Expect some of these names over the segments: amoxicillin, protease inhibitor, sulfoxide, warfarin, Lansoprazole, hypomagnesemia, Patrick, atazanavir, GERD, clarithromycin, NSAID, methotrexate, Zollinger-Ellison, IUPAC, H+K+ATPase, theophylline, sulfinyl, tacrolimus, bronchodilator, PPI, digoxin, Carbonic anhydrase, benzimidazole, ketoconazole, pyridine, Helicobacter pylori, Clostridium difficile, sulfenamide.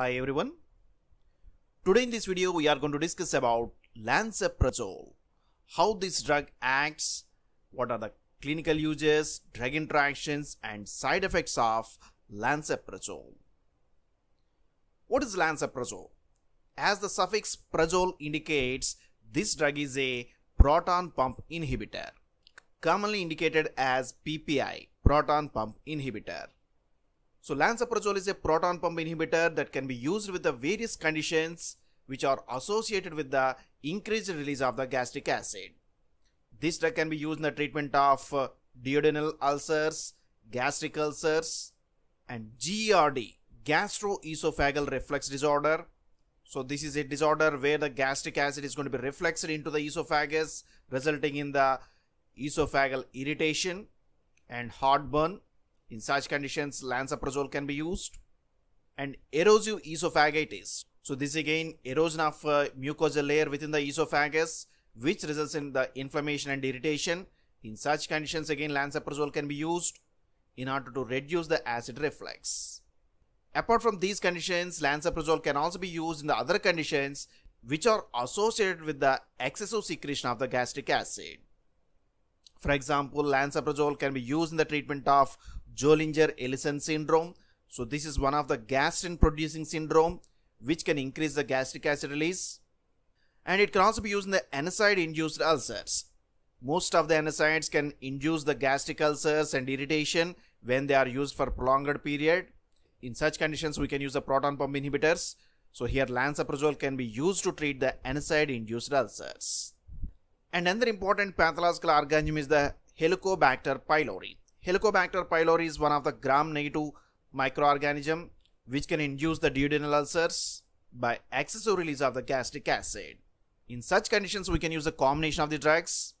Hi everyone. Today in this video we are going to discuss about lansoprazole, how this drug acts, what are the clinical uses, drug interactions and side effects of lansoprazole. What is lansoprazole? As the suffix prazole indicates, this drug is a proton pump inhibitor, commonly indicated as PPI, proton pump inhibitor. So lansoprazole is a proton pump inhibitor that can be used with the various conditions which are associated with the increased release of the gastric acid. This drug can be used in the treatment of duodenal ulcers, gastric ulcers and GERD, gastroesophageal reflux disorder. So this is a disorder where the gastric acid is going to be refluxed into the esophagus, resulting in the esophageal irritation and heartburn. In such conditions, lansoprazole can be used. And erosive esophagitis. So this again, erosion of mucosal layer within the esophagus, which results in the inflammation and irritation. In such conditions, again, lansoprazole can be used in order to reduce the acid reflux. Apart from these conditions, lansoprazole can also be used in the other conditions which are associated with the excessive secretion of the gastric acid. For example, lansoprazole can be used in the treatment of Zollinger-Ellison syndrome. So this is one of the gastrin producing syndrome which can increase the gastric acid release. And it can also be used in the NSAID induced ulcers. Most of the NSAIDs can induce the gastric ulcers and irritation when they are used for prolonged period. In such conditions, we can use the proton pump inhibitors. So here lansoprazole can be used to treat the NSAID induced ulcers. And another important pathological organism is the Helicobacter pylori. Helicobacter pylori is one of the gram-negative microorganism which can induce the duodenal ulcers by excessive release of the gastric acid. In such conditions, we can use a combination of the drugs.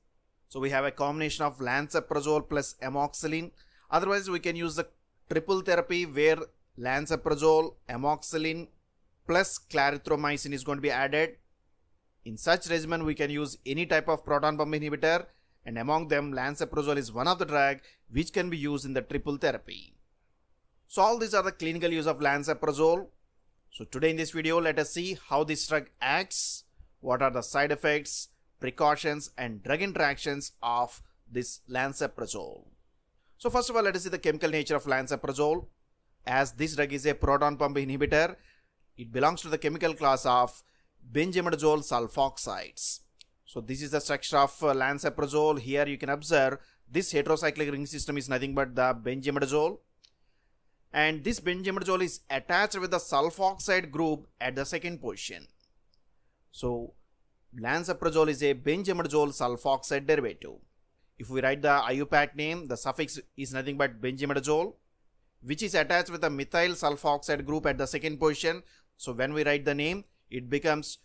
So we have a combination of lansoprazole plus amoxicillin. Otherwise, we can use the triple therapy where lansoprazole, amoxicillin plus clarithromycin is going to be added. In such regimen, we can use any type of proton pump inhibitor. And among them, lansoprazole is one of the drugs which can be used in the triple therapy. So all these are the clinical use of lansoprazole. So today in this video, let us see how this drug acts, what are the side effects, precautions and drug interactions of this lansoprazole. So first of all, let us see the chemical nature of lansoprazole. As this drug is a proton pump inhibitor, it belongs to the chemical class of benzimidazole sulfoxides. So this is the structure of lansoprazole. Here you can observe this heterocyclic ring system is nothing but the benzimidazole. And this benzimidazole is attached with the sulfoxide group at the second position. So lansoprazole is a benzimidazole sulfoxide derivative. If we write the IUPAC name, the suffix is nothing but benzimidazole, which is attached with the methyl sulfoxide group at the second position. So when we write the name, it becomes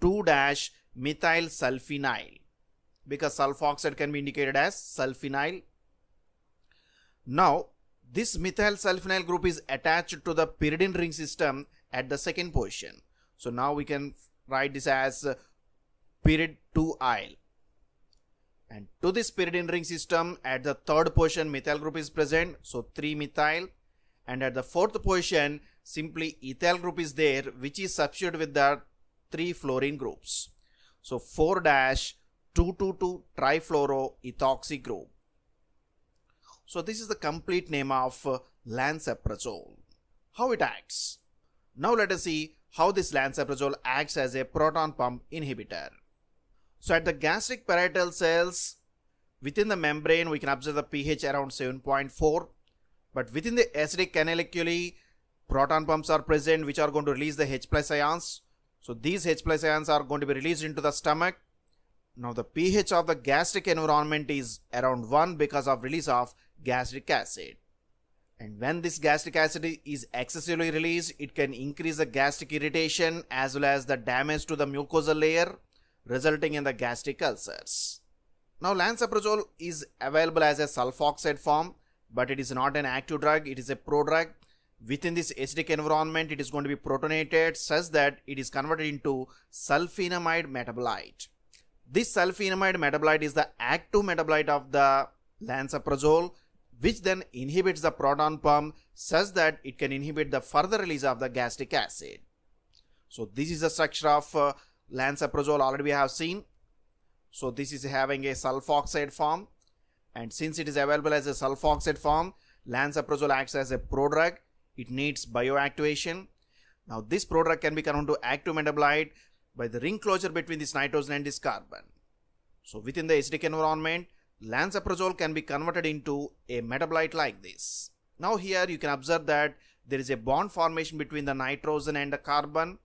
2-methyl sulfinyl, because sulfoxide can be indicated as sulfinyl. Now this methyl sulfinyl group is attached to the pyridine ring system at the second position. So now we can write this as pyrid 2-yl. And to this pyridine ring system at the third position, methyl group is present, so 3-methyl. And at the fourth position, simply ethyl group is there, which is substituted with the 3 fluorine groups. So 4-2,2,2 trifluoroethoxy group. So this is the complete name of lansoprazole. How it acts? Now let us see how this lansoprazole acts as a proton pump inhibitor. So at the gastric parietal cells, within the membrane, we can observe the pH around 7.4. But within the acidic canaliculi, proton pumps are present which are going to release the H+ ions. So these H+ ions are going to be released into the stomach. Now the pH of the gastric environment is around 1 because of release of gastric acid. And when this gastric acid is excessively released, it can increase the gastric irritation as well as the damage to the mucosal layer, resulting in the gastric ulcers. Now lansoprazole is available as a sulfoxide form, but it is not an active drug, it is a prodrug. Within this acidic environment, it is going to be protonated such that it is converted into sulfenamide metabolite. This sulfenamide metabolite is the active metabolite of the lansoprazole, which then inhibits the proton pump such that it can inhibit the further release of the gastric acid. So this is the structure of lansoprazole. Already we have seen. So this is having a sulfoxide form, and since it is available as a sulfoxide form, lansoprazole acts as a prodrug. It needs bioactivation. Now this prodrug can be converted to active metabolite by the ring closure between this nitrogen and this carbon. So within the acidic environment, lansoprazole can be converted into a metabolite like this. Now here you can observe that there is a bond formation between the nitrogen and the carbon,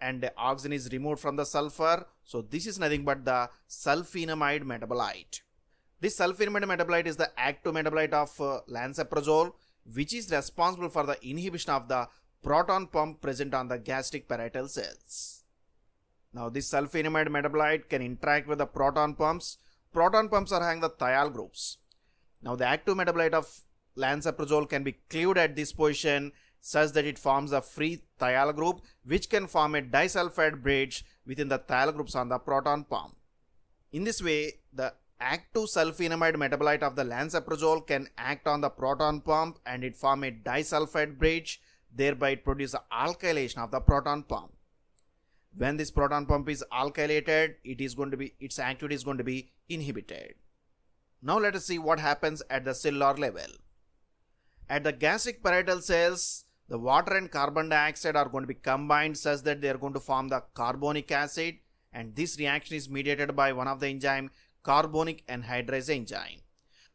and the oxygen is removed from the sulfur. So this is nothing but the sulfenamide metabolite. This sulfenamide metabolite is the active metabolite of lansoprazole, which is responsible for the inhibition of the proton pump present on the gastric parietal cells. Now this sulfenamide metabolite can interact with the proton pumps. Proton pumps are having the thiol groups. Now the active metabolite of lansoprazole can be cleaved at this position such that it forms a free thiol group, which can form a disulfide bridge within the thiol groups on the proton pump. In this way, the active sulfenamide metabolite of the lansoprazole can act on the proton pump and it form a disulfide bridge, thereby it produces alkylation of the proton pump. When this proton pump is alkylated, its activity is going to be inhibited. Now let us see what happens at the cellular level. At the gastric parietal cells, the water and carbon dioxide are going to be combined such that they are going to form the carbonic acid, and this reaction is mediated by one of the enzyme, carbonic anhydrase enzyme.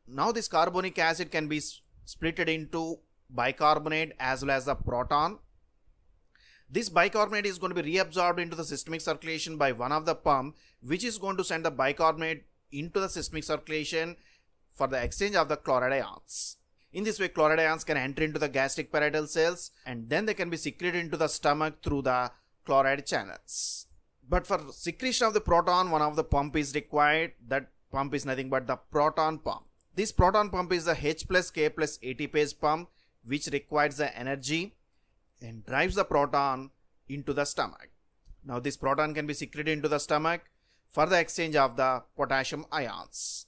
Now this carbonic acid can be splitted into bicarbonate as well as the proton. This bicarbonate is going to be reabsorbed into the systemic circulation by one of the pump, which is going to send the bicarbonate into the systemic circulation for the exchange of the chloride ions. In this way, chloride ions can enter into the gastric parietal cells and then they can be secreted into the stomach through the chloride channels. But for secretion of the proton, one of the pump is required. That pump is nothing but the proton pump. This proton pump is the H+K+ATPase pump, which requires the energy and drives the proton into the stomach. Now this proton can be secreted into the stomach for the exchange of the potassium ions.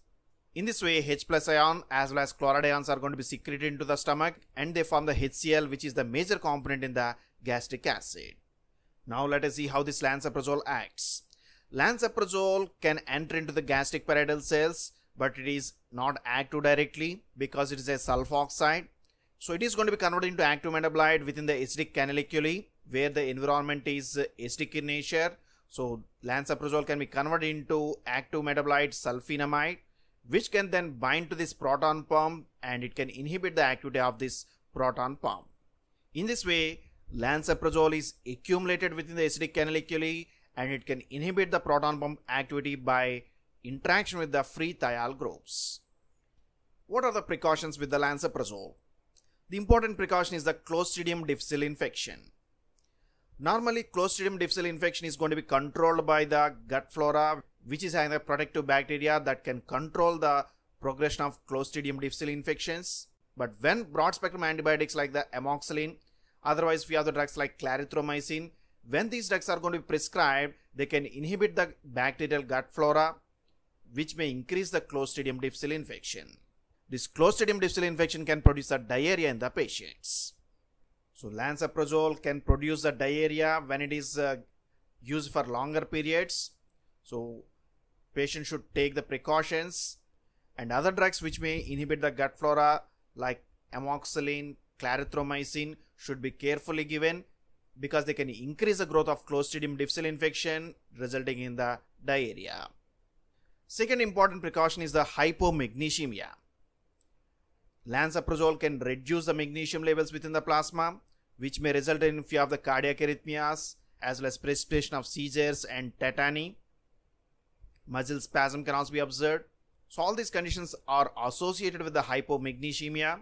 In this way, H+ ion as well as chloride ions are going to be secreted into the stomach and they form the HCl, which is the major component in the gastric acid. Now let us see how this lansoprazole acts. Lansoprazole can enter into the gastric parietal cells, but it is not active directly because it is a sulfoxide. So it is going to be converted into active metabolite within the acidic canaliculi, where the environment is acidic in nature. So lansoprazole can be converted into active metabolite sulfinamide, which can then bind to this proton pump and it can inhibit the activity of this proton pump. In this way, lansoprazole is accumulated within the acidic canaliculi and it can inhibit the proton pump activity by interaction with the free thiol groups. What are the precautions with the lansoprazole? The important precaution is the Clostridium difficile infection. Normally, Clostridium difficile infection is going to be controlled by the gut flora, which is having a protective bacteria that can control the progression of Clostridium difficile infections. But when broad spectrum antibiotics like the amoxicillin, otherwise we have the drugs like clarithromycin, when these drugs are going to be prescribed, they can inhibit the bacterial gut flora, which may increase the Clostridium difficile infection. This Clostridium difficile infection can produce a diarrhea in the patients. So lansoprazole can produce a diarrhea when it is used for longer periods. So patients should take the precautions, and other drugs which may inhibit the gut flora like amoxicillin, clarithromycin should be carefully given because they can increase the growth of Clostridium difficile infection resulting in the diarrhea. Second important precaution is the hypomagnesemia. Lansoprazole can reduce the magnesium levels within the plasma, which may result in few of the cardiac arrhythmias as well as precipitation of seizures and tetany. Muscle spasm can also be observed. So all these conditions are associated with the hypomagnesemia,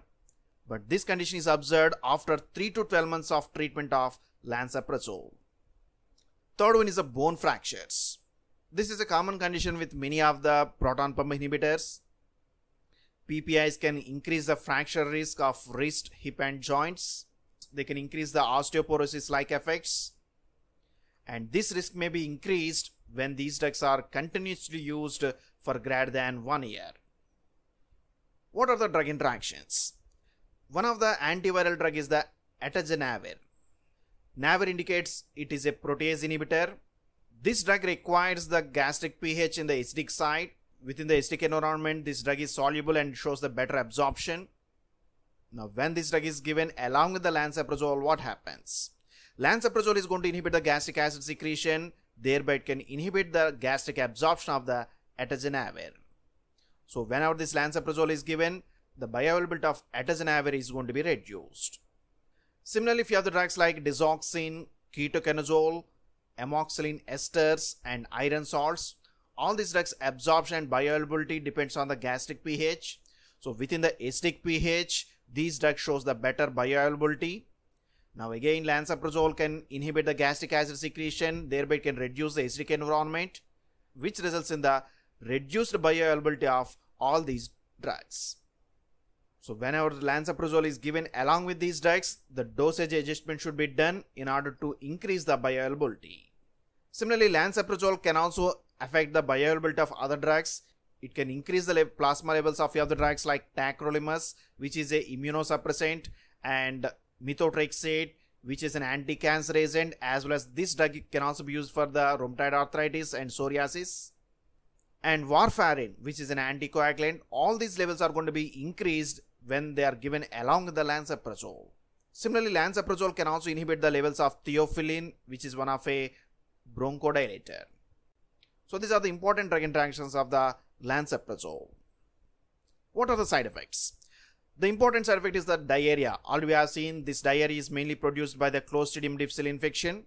but this condition is observed after 3 to 12 months of treatment of lansoprazole. Third one is the bone fractures. This is a common condition with many of the proton pump inhibitors. PPIs can increase the fracture risk of wrist, hip and joints. They can increase the osteoporosis-like effects. And this risk may be increased when these drugs are continuously used for greater than 1 year. What are the drug interactions? One of the antiviral drug is the atazanavir. Navir indicates it is a protease inhibitor. This drug requires the gastric pH in the acidic side. Within the acidic environment, this drug is soluble and shows the better absorption. Now, when this drug is given along with the lansoprazole, what happens? Lansoprazole is going to inhibit the gastric acid secretion, thereby it can inhibit the gastric absorption of the atazanavir. So, whenever this lansoprazole is given, the bioavailability of atazanavir is going to be reduced. Similarly, if you have the drugs like digoxin, ketoconazole, amoxicillin esters, and iron salts, all these drugs absorption and bioavailability depends on the gastric pH. So within the acidic pH, these drugs shows the better bioavailability. Now again, lansoprazole can inhibit the gastric acid secretion, thereby it can reduce the acidic environment, which results in the reduced bioavailability of all these drugs. So whenever lansoprazole is given along with these drugs, the dosage adjustment should be done in order to increase the bioavailability. Similarly, lansoprazole can also affect the bioavailability of other drugs. It can increase the plasma levels of other drugs like tacrolimus, which is an immunosuppressant, and methotrexate, which is an anti-cancer agent, as well as this drug can also be used for the rheumatoid arthritis and psoriasis. And warfarin, which is an anticoagulant, all these levels are going to be increased when they are given along with the lansoprazole. Similarly, lansoprazole can also inhibit the levels of theophylline, which is one of a bronchodilator. So these are the important drug interactions of the lansoprazole. What are the side effects? The important side effect is the diarrhea. Already we have seen this diarrhea is mainly produced by the Clostridium difficile infection.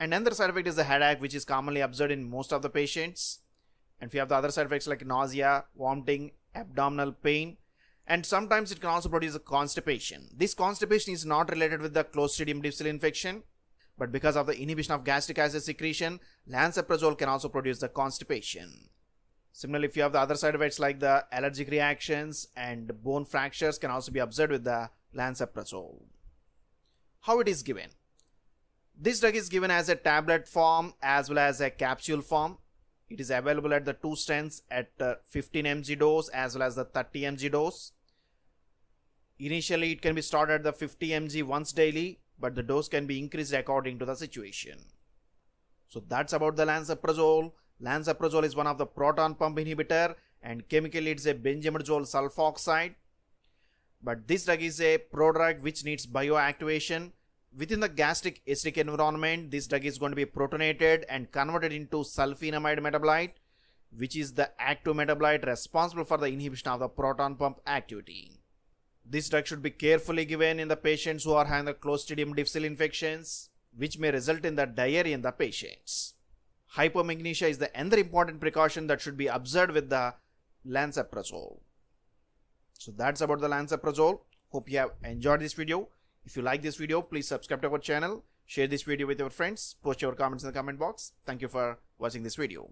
And another side effect is the headache, which is commonly observed in most of the patients. And we have the other side effects like nausea, vomiting, abdominal pain, and sometimes it can also produce a constipation. This constipation is not related with the Clostridium difficile infection, but because of the inhibition of gastric acid secretion, lansoprazole can also produce the constipation. Similarly, if you have the other side effects like the allergic reactions and bone fractures can also be observed with the lansoprazole. How it is given? This drug is given as a tablet form as well as a capsule form. It is available at the two strengths at 15 mg dose as well as the 30 mg dose. Initially, it can be started at the 50 mg once daily, but the dose can be increased according to the situation. So that's about the lansoprazole. Lansoprazole is one of the proton pump inhibitor and chemically it's a benzimidazole sulfoxide. But this drug is a prodrug which needs bioactivation. Within the gastric acidic environment, this drug is going to be protonated and converted into sulfenamide metabolite, which is the active metabolite responsible for the inhibition of the proton pump activity. This drug should be carefully given in the patients who are having the Clostridium difficile infections, which may result in the diarrhea in the patients. Hypomagnesemia is the another important precaution that should be observed with the lansoprazole. So that's about the lansoprazole. Hope you have enjoyed this video. If you like this video, please subscribe to our channel, share this video with your friends, post your comments in the comment box. Thank you for watching this video.